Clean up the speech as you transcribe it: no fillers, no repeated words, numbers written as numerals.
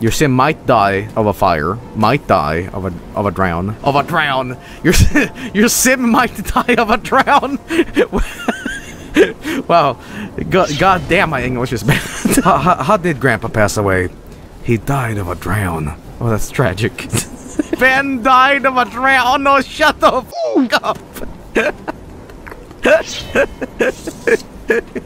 Your sim might die of a fire, might die of a drown. Of a drown! Your sim might die of a drown! Wow. God damn, my English is bad. How did Grandpa pass away? He died of a drown. Oh, that's tragic. Ben died of a drown! No, shut the f*** up!